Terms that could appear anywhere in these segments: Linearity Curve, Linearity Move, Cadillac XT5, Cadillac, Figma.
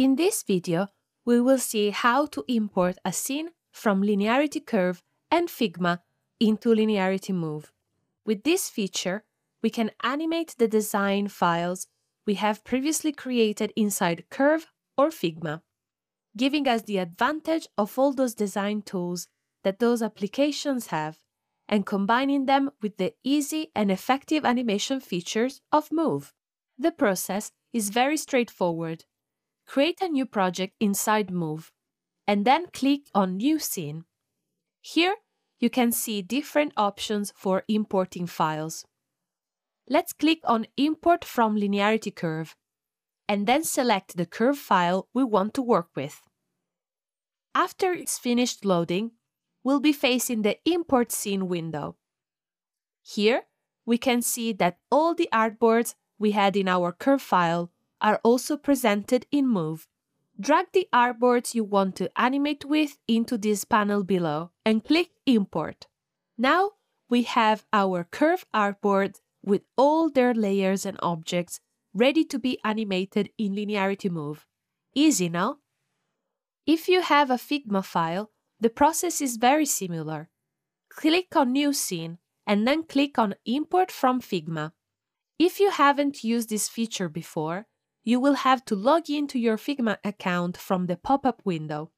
In this video, we will see how to import a scene from Linearity Curve and Figma into Linearity Move. With this feature, we can animate the design files we have previously created inside Curve or Figma, giving us the advantage of all those design tools that those applications have, and combining them with the easy and effective animation features of Move. The process is very straightforward. Create a new project inside Move, and then click on New Scene. Here, you can see different options for importing files. Let's click on Import from Linearity Curve, and then select the curve file we want to work with. After it's finished loading, we'll be facing the Import Scene window. Here, we can see that all the artboards we had in our curve file are also presented in Move. Drag the artboards you want to animate with into this panel below and click Import. Now we have our curve artboards with all their layers and objects ready to be animated in Linearity Move. Easy, no? If you have a Figma file, the process is very similar. Click on New Scene and then click on Import from Figma. If you haven't used this feature before, you will have to log into your Figma account from the pop-up window.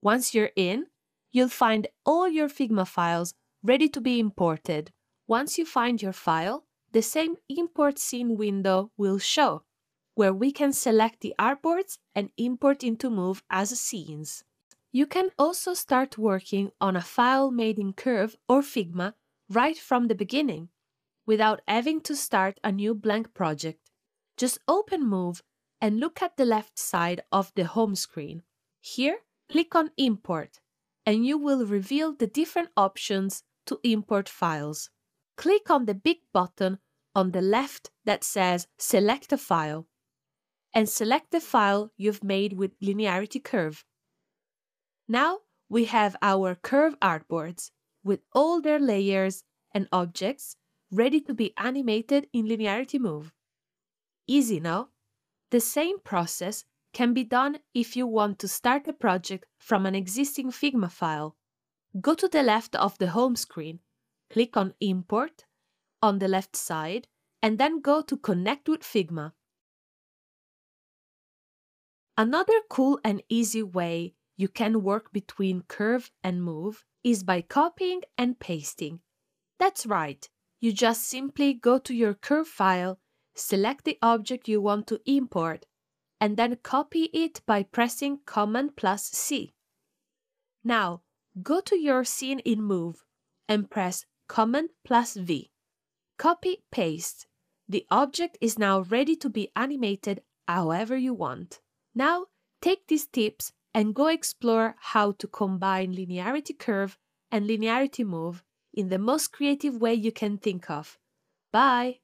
Once you're in, you'll find all your Figma files ready to be imported. Once you find your file, the same Import Scene window will show, where we can select the artboards and import into Move as scenes. You can also start working on a file made in Curve or Figma right from the beginning, without having to start a new blank project. Just open Move and look at the left side of the home screen. Here, click on Import, and you will reveal the different options to import files. Click on the big button on the left that says Select a File, and select the file you've made with Linearity Curve. Now we have our curve artboards with all their layers and objects ready to be animated in Linearity Move. Easy, no? The same process can be done if you want to start a project from an existing Figma file. Go to the left of the home screen, click on Import on the left side, and then go to Connect with Figma. Another cool and easy way you can work between Curve and Move is by copying and pasting. That's right, you just simply go to your Curve file, select the object you want to import, and then copy it by pressing Command+C. Now, go to your scene in Move and press Command+V. Copy, paste. The object is now ready to be animated however you want. Now, take these tips and go explore how to combine Linearity Curve and Linearity Move in the most creative way you can think of. Bye!